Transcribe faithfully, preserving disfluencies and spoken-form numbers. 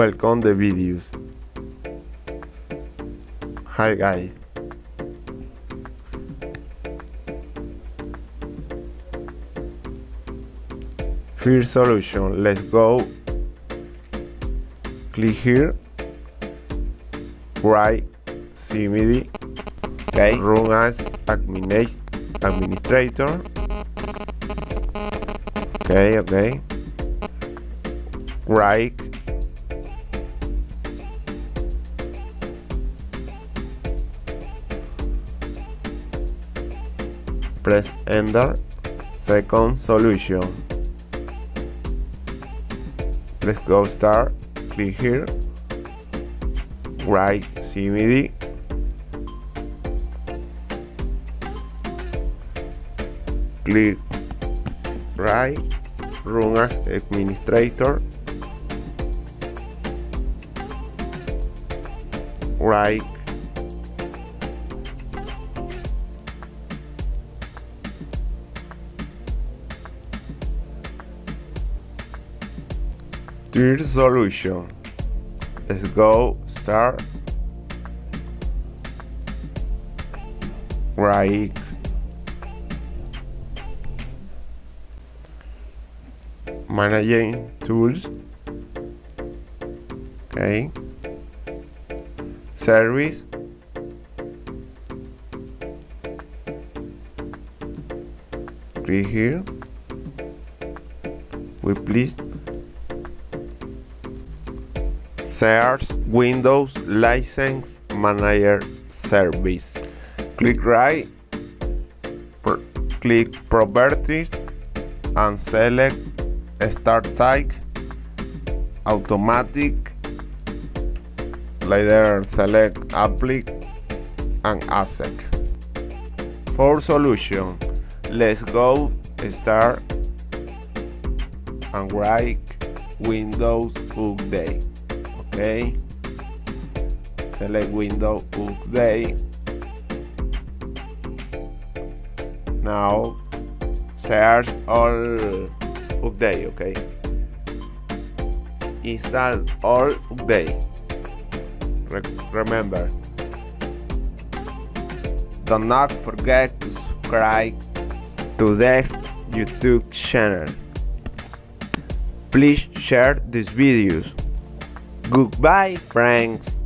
Welcome the videos. Hi guys. First solution, let's go. Click here. Write C M D. Okay. Run as admin administrator. Okay, okay. Right. Press enter. Second solution. Let's go start. Click here. Write C M D. Click right. Run as administrator. Right. Third solution. Let's go start. Right. Managing tools. Okay. Service. Click here. We please search Windows License Manager Service. Click right. Pro click properties and select start type automatic. Later select apply and ASEC. For solution, let's go start and write Windows Update. Okay, select Windows Update. Now search all update. Okay, install all update. Remember, do not forget to subscribe to this YouTube channel. Please share these videos. Goodbye, friends.